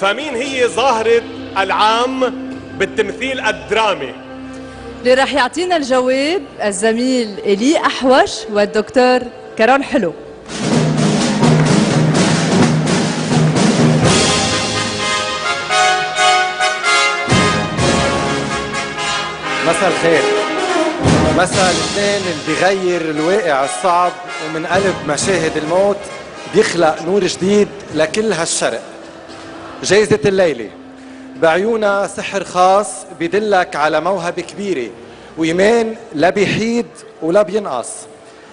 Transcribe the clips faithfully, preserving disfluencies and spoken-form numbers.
فمين هي ظاهرة العام بالتمثيل الدرامي؟ اللي راح يعطينا الجواب الزميل إلي أحوش والدكتور كارول حلو. مساء الخير. مساء الاثنين اللي بيغير الواقع الصعب ومن قلب مشاهد الموت بيخلق نور جديد لكل هالشرق. جائزة الليلة بعيونها سحر خاص بدلك على موهبة كبيرة وإيمان لا بيحيد ولا بينقص.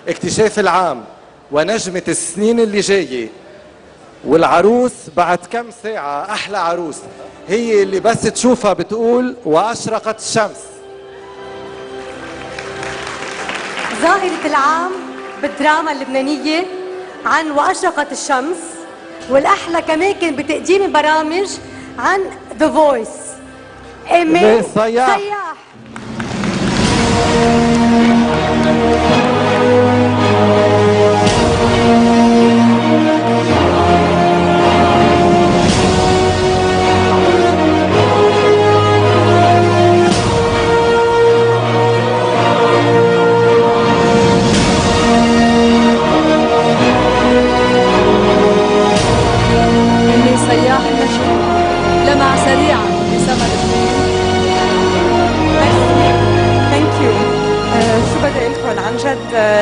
اكتشاف العام ونجمة السنين اللي جاية والعروس بعد كم ساعة أحلى عروس هي اللي بس تشوفها بتقول وأشرقت الشمس. ظاهرة العام بالدراما اللبنانية عن وأشرقت الشمس، والأحلى كمان بتقديم برامج عن The Voice. إمي صياح.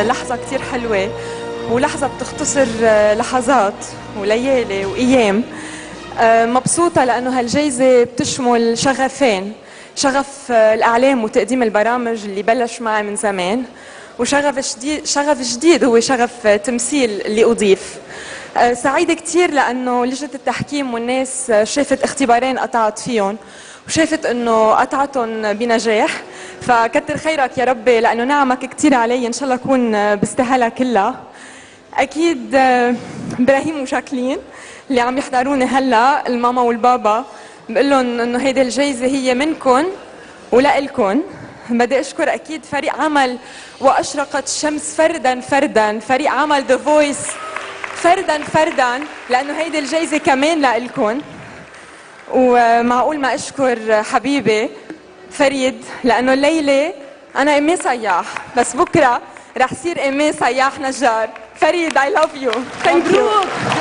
لحظة كتير حلوة ولحظة بتختصر لحظات وليالي وأيام. مبسوطة لأنه هالجائزة بتشمل شغفين، شغف الأعلام وتقديم البرامج اللي بلش معي من زمان، وشغف جديد، شغف جديد هو شغف تمثيل اللي أضيف. سعيدة كتير لأنه لجنة التحكيم والناس شافت اختبارين قطعت فيهم وشافت انه قطعتهم بنجاح، فكتر خيرك يا ربي لانه نعمك كتير علي، ان شاء الله اكون بستاهلها كلها. اكيد ابراهيم وشاكلين اللي عم يحضروني هلا، الماما والبابا بقول لهم انه هيدي الجائزه هي منكم ولالكم. بدي اشكر اكيد فريق عمل واشرقت الشمس فردا فردا، فريق عمل ذا فويس فردا فردا، لانه هيدي الجائزه كمان لالكم. ومعقول ما اشكر حبيبي فريد لانه الليله انا إمي صياح بس بكره رح صير إمي صياح نجار. فريد I love you. Thank you.